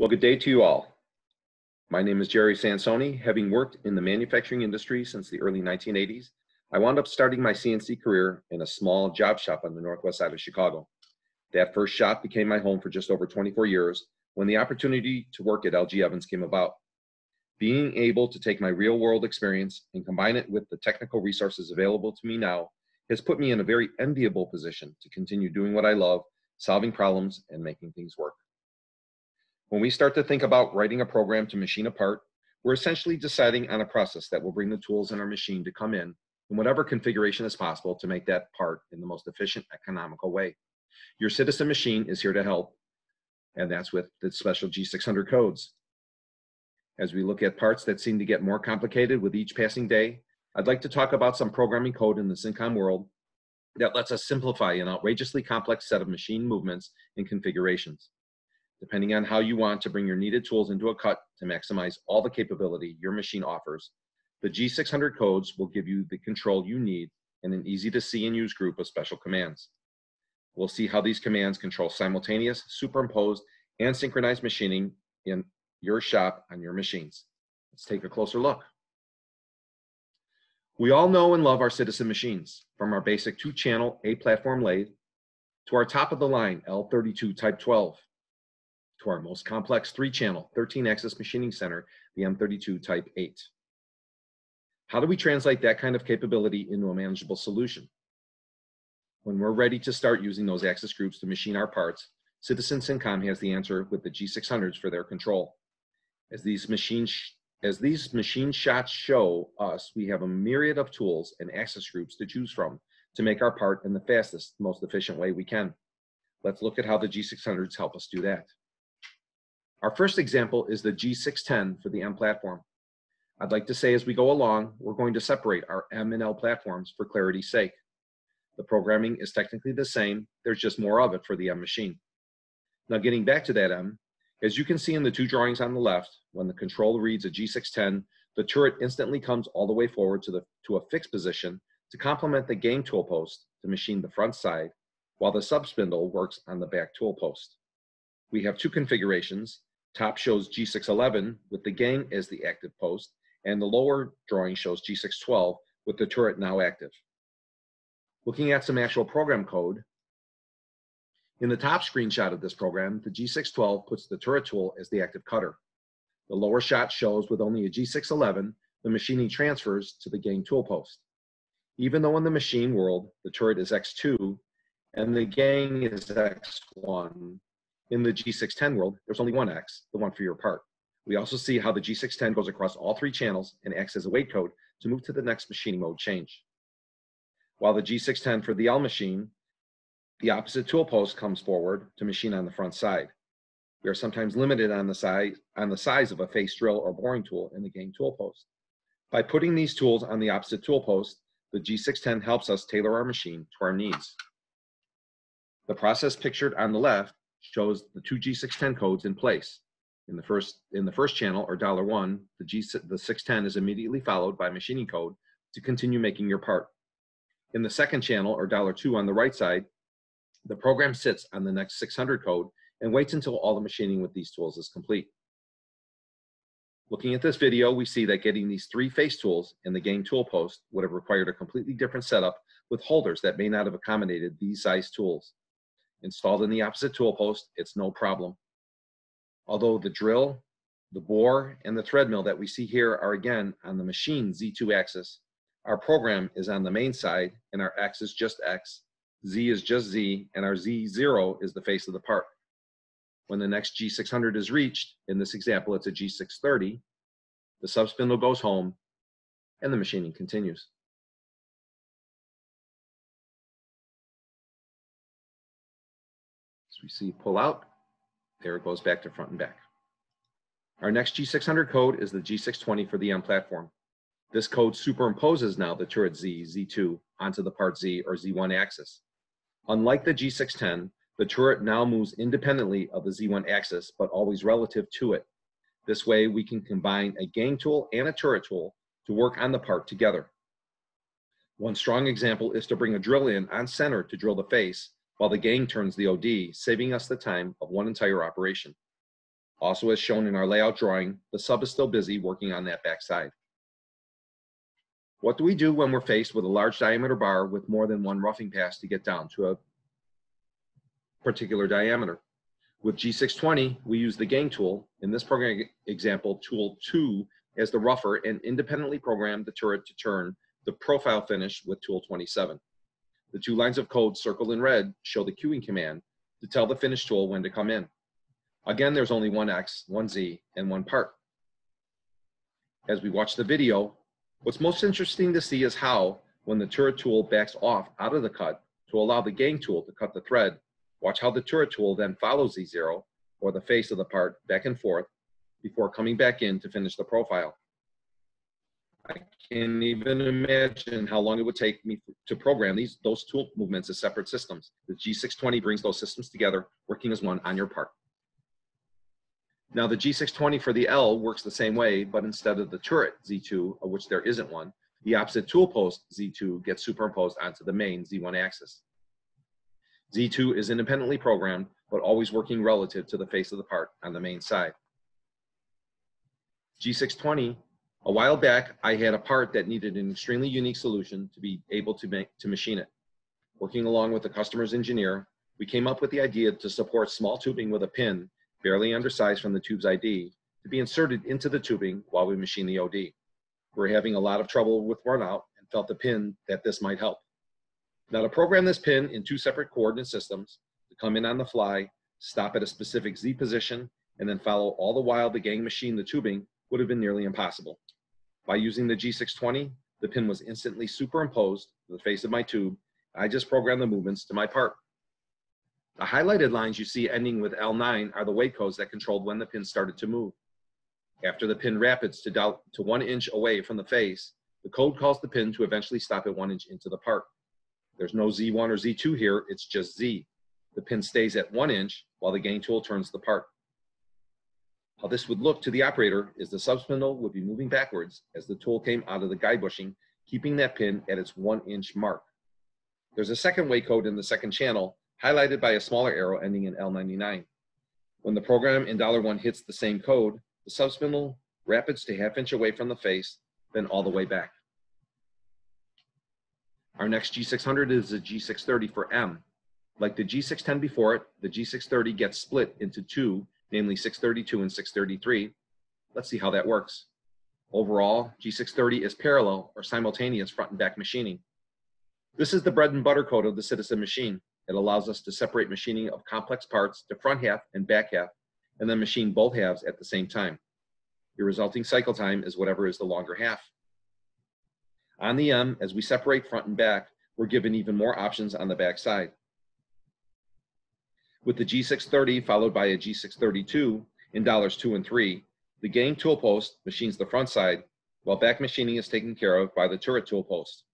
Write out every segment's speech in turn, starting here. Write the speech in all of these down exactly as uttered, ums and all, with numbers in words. Well, good day to you all. My name is Gerry Sansone. Having worked in the manufacturing industry since the early nineteen eighties, I wound up starting my C N C career in a small job shop on the northwest side of Chicago. That first shop became my home for just over twenty-four years when the opportunity to work at L G Evans came about. Being able to take my real-world experience and combine it with the technical resources available to me now has put me in a very enviable position to continue doing what I love, solving problems and making things work. When we start to think about writing a program to machine a part, we're essentially deciding on a process that will bring the tools in our machine to come in, in whatever configuration is possible to make that part in the most efficient, economical way. Your Citizen machine is here to help, and that's with the special G six hundred codes. As we look at parts that seem to get more complicated with each passing day, I'd like to talk about some programming code in the Cincom world that lets us simplify an outrageously complex set of machine movements and configurations. Depending on how you want to bring your needed tools into a cut to maximize all the capability your machine offers, the G six hundred codes will give you the control you need in an easy to see and use group of special commands. We'll see how these commands control simultaneous, superimposed, and synchronized machining in your shop on your machines. Let's take a closer look. We all know and love our Citizen machines, from our basic two-channel A-platform lathe to our top-of-the-line L thirty-two Type twelve. To our most complex three-channel, thirteen axis machining center, the M thirty-two Type eight. How do we translate that kind of capability into a manageable solution? When we're ready to start using those axis groups to machine our parts, Citizen Cincom has the answer with the G six hundreds for their control. As these machine, as these machine shots show us, we have a myriad of tools and axis groups to choose from to make our part in the fastest, most efficient way we can. Let's look at how the G six hundreds help us do that. Our first example is the G six ten for the M platform. I'd like to say as we go along, we're going to separate our M and L platforms for clarity's sake. The programming is technically the same, there's just more of it for the M machine. Now getting back to that M, as you can see in the two drawings on the left, when the control reads a G six ten, the turret instantly comes all the way forward to, the, to a fixed position to complement the game tool post to machine the front side, while the subspindle works on the back tool post. We have two configurations. Top shows G six eleven with the gang as the active post, and the lower drawing shows G six twelve with the turret now active. Looking at some actual program code, in the top screenshot of this program, the G six twelve puts the turret tool as the active cutter. The lower shot shows with only a G six eleven, the machining transfers to the gang tool post. Even though in the machine world, the turret is X two and the gang is X one, in the G six ten world, there's only one X, the one for your part. We also see how the G six ten goes across all three channels and acts as a wait code to move to the next machining mode change. While the G six ten for the L machine, the opposite tool post comes forward to machine on the front side. We are sometimes limited on the size, on the size of a face drill or boring tool in the game tool post. By putting these tools on the opposite tool post, the G six ten helps us tailor our machine to our needs. The process pictured on the left shows the two G six ten codes in place. In the first, in the first channel, or dollar one, the, G, the six ten is immediately followed by machining code to continue making your part. In the second channel, or dollar two on the right side, the program sits on the next six hundred code and waits until all the machining with these tools is complete. Looking at this video, we see that getting these three face tools in the game tool post would have required a completely different setup with holders that may not have accommodated these size tools. Installed in the opposite tool post, it's no problem. Although the drill, the bore, and the thread mill that we see here are again on the machine Z two axis, our program is on the main side and our X is just X, Z is just Z, and our Z zero is the face of the part. When the next G six hundred is reached, in this example it's a G six thirty, the subspindle goes home and the machining continues. We see pull out, there it goes back to front and back. Our next G six hundred code is the G six twenty for the M platform. This code superimposes now the turret Z, Z two onto the part Z or Z one axis. Unlike the G six ten, the turret now moves independently of the Z one axis, but always relative to it. This way we can combine a gang tool and a turret tool to work on the part together. One strong example is to bring a drill in on center to drill the face, while the gang turns the O D, saving us the time of one entire operation. Also, as shown in our layout drawing, the sub is still busy working on that backside. What do we do when we're faced with a large diameter bar with more than one roughing pass to get down to a particular diameter? With G six twenty, we use the gang tool, in this program example, tool two as the rougher, and independently program the turret to turn the profile finish with tool twenty-seven. The two lines of code circled in red show the queuing command to tell the finish tool when to come in. Again, there's only one X, one Z, and one part. As we watch the video, what's most interesting to see is how, when the turret tool backs off out of the cut to allow the gang tool to cut the thread, watch how the turret tool then follows Z zero, or the face of the part, back and forth before coming back in to finish the profile. I can't even imagine how long it would take me to program these those tool movements as separate systems. The G six twenty brings those systems together, working as one on your part. Now the G six twenty for the L works the same way, but instead of the turret Z two, of which there isn't one, the opposite tool post Z two gets superimposed onto the main Z one axis. Z two is independently programmed, but always working relative to the face of the part on the main side. G six twenty, a while back, I had a part that needed an extremely unique solution to be able to, make, to machine it. Working along with the customer's engineer, we came up with the idea to support small tubing with a pin barely undersized from the tube's I D, to be inserted into the tubing while we machine the O D. We're having a lot of trouble with runout and felt the pin that this might help. Now to program this pin in two separate coordinate systems, to come in on the fly, stop at a specific Z position, and then follow all the while the gang machined the tubing would have been nearly impossible. By using the G six twenty, the pin was instantly superimposed to the face of my tube. I just programmed the movements to my part. The highlighted lines you see ending with L nine are the weight codes that controlled when the pin started to move. After the pin rapids to, down to one inch away from the face, the code calls the pin to eventually stop at one inch into the part. There's no Z one or Z two here, it's just Z. The pin stays at one inch while the gang tool turns the part. How this would look to the operator is the subspindle would be moving backwards as the tool came out of the guide bushing, keeping that pin at its one inch mark. There's a second weight code in the second channel, highlighted by a smaller arrow ending in L ninety-nine. When the program in dollar one hits the same code, the subspindle rapids to half inch away from the face, then all the way back. Our next G six hundred is a G six thirty for M. Like the G six ten before it, the G six thirty gets split into two, namely six thirty-two and six thirty-three. Let's see how that works. Overall, G six thirty is parallel or simultaneous front and back machining. This is the bread and butter code of the Citizen machine. It allows us to separate machining of complex parts to front half and back half, and then machine both halves at the same time. Your resulting cycle time is whatever is the longer half. On the M, as we separate front and back, we're given even more options on the back side. With the G six thirty followed by a G six thirty-two in dollars two and three, the gang tool post machines the front side, while back machining is taken care of by the turret tool post.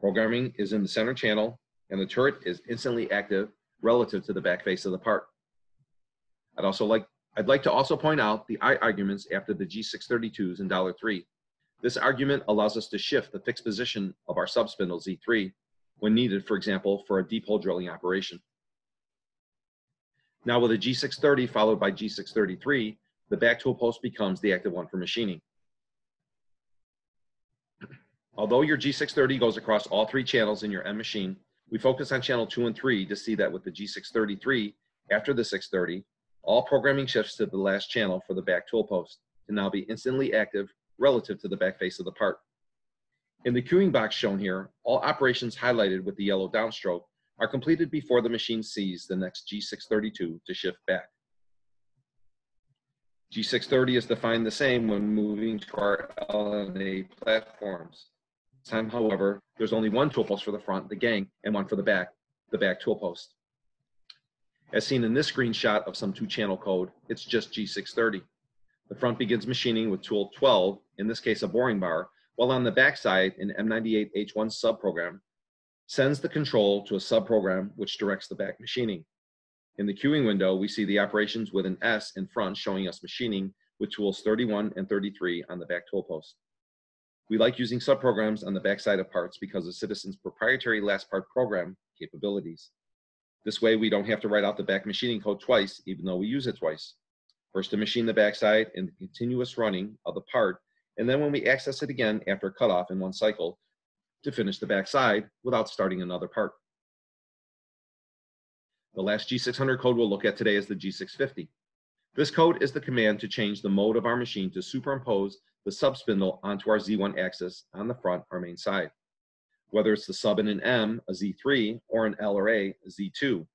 Programming is in the center channel, and the turret is instantly active relative to the back face of the part. I'd also like, I'd like to also point out the I arguments after the G six thirty-twos in dollar three. This argument allows us to shift the fixed position of our subspindle Z three when needed, for example, for a deep hole drilling operation. Now with a G six thirty followed by G six thirty-three, the back tool post becomes the active one for machining. Although your G six thirty goes across all three channels in your M machine, we focus on channel two and three to see that with the G six thirty-three, after the six thirty, all programming shifts to the last channel for the back tool post to now be instantly active relative to the back face of the part. In the queuing box shown here, all operations highlighted with the yellow downstroke are completed before the machine sees the next G six thirty-two to shift back. G six thirty is defined the same when moving to our L and A platforms. Time, however, there's only one tool post for the front, the gang, and one for the back, the back tool post. As seen in this screenshot of some two-channel code, it's just G six thirty. The front begins machining with tool twelve, in this case a boring bar, while on the back side, an M ninety-eight H one subprogram sends the control to a subprogram which directs the back machining. In the queuing window, we see the operations with an S in front showing us machining with tools thirty-one and thirty-three on the back tool post. We like using subprograms on the backside of parts because of Citizen's proprietary last part program capabilities. This way we don't have to write out the back machining code twice, even though we use it twice. First to machine the backside in the continuous running of the part, and then when we access it again after a cutoff in one cycle to finish the backside without starting another part. The last G six hundred code we'll look at today is the G six fifty. This code is the command to change the mode of our machine to superimpose the sub spindle onto our Z one axis on the front or main side. Whether it's the sub in an M, a Z three, or an L or A, a Z two.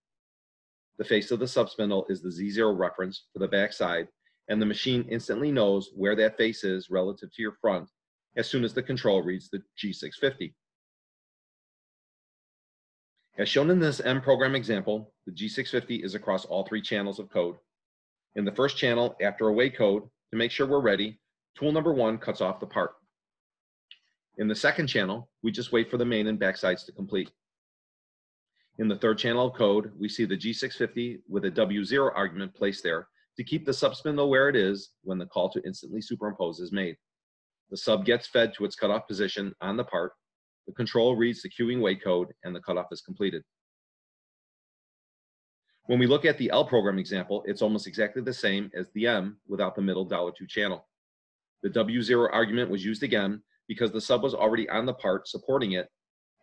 The face of the sub spindle is the Z zero reference for the back side, and the machine instantly knows where that face is relative to your front as soon as the control reads the G six fifty. As shown in this M program example, the G six fifty is across all three channels of code. In the first channel, after away code, to make sure we're ready, tool number one cuts off the part. In the second channel, we just wait for the main and back sides to complete. In the third channel of code, we see the G six fifty with a W zero argument placed there to keep the sub spindle where it is when the call to instantly superimpose is made. The sub gets fed to its cutoff position on the part, the control reads the queuing wait code, and the cutoff is completed. When we look at the L program example, it's almost exactly the same as the M without the middle dollar two channel. The W zero argument was used again because the sub was already on the part supporting it,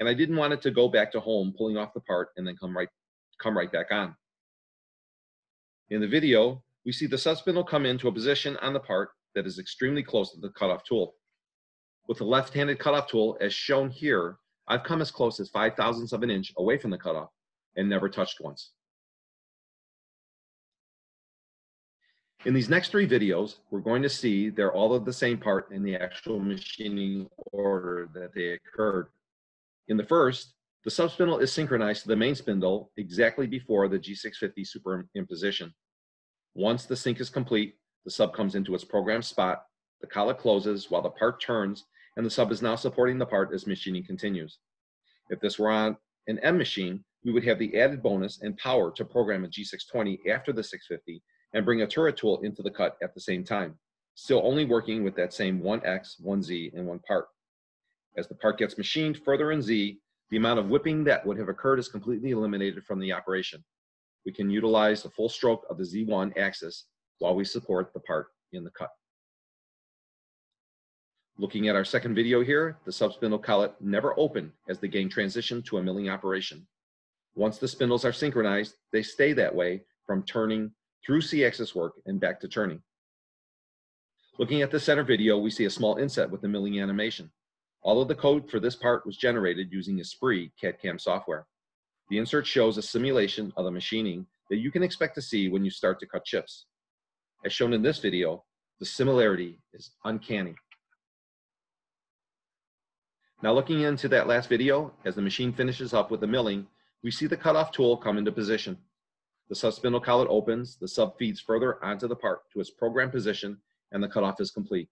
and I didn't want it to go back to home pulling off the part and then come right, come right back on. In the video, we see the sub spindle come into a position on the part that is extremely close to the cutoff tool. With the left-handed cutoff tool, as shown here, I've come as close as five thousandths of an inch away from the cutoff and never touched once. In these next three videos, we're going to see they're all of the same part in the actual machining order that they occurred. In the first, the sub spindle is synchronized to the main spindle exactly before the G six fifty superimposition. Once the sync is complete, the sub comes into its programmed spot, the collet closes while the part turns, and the sub is now supporting the part as machining continues. If this were on an M machine, we would have the added bonus and power to program a G six twenty after the six fifty and bring a turret tool into the cut at the same time, still only working with that same one X, one Z, and one part. As the part gets machined further in Z, the amount of whipping that would have occurred is completely eliminated from the operation. We can utilize the full stroke of the Z one axis while we support the part in the cut. Looking at our second video here, the subspindle collet never opened as the gang transitioned to a milling operation. Once the spindles are synchronized, they stay that way from turning through C-axis work and back to turning. Looking at the center video, we see a small inset with the milling animation. All of the code for this part was generated using a Spree C A D/C A M software. The insert shows a simulation of the machining that you can expect to see when you start to cut chips. As shown in this video, the similarity is uncanny. Now looking into that last video, as the machine finishes up with the milling, we see the cutoff tool come into position. The subspindle collet opens, the sub feeds further onto the part to its programmed position, and the cutoff is complete.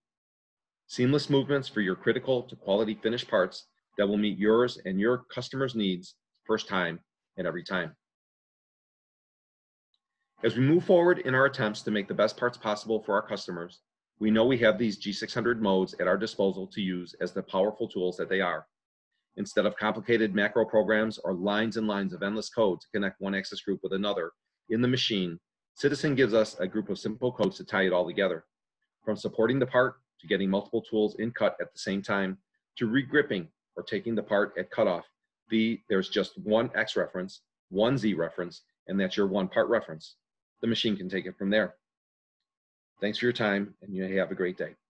Seamless movements for your critical to quality finished parts that will meet yours and your customers' needs first time and every time. As we move forward in our attempts to make the best parts possible for our customers, we know we have these G six hundred modes at our disposal to use as the powerful tools that they are. Instead of complicated macro programs or lines and lines of endless code to connect one axis group with another, in the machine, Citizen gives us a group of simple codes to tie it all together. From supporting the part, to getting multiple tools in cut at the same time, to regripping or taking the part at cutoff, the, there's just one X reference, one Z reference, and that's your one part reference. The machine can take it from there. Thanks for your time, and you have a great day.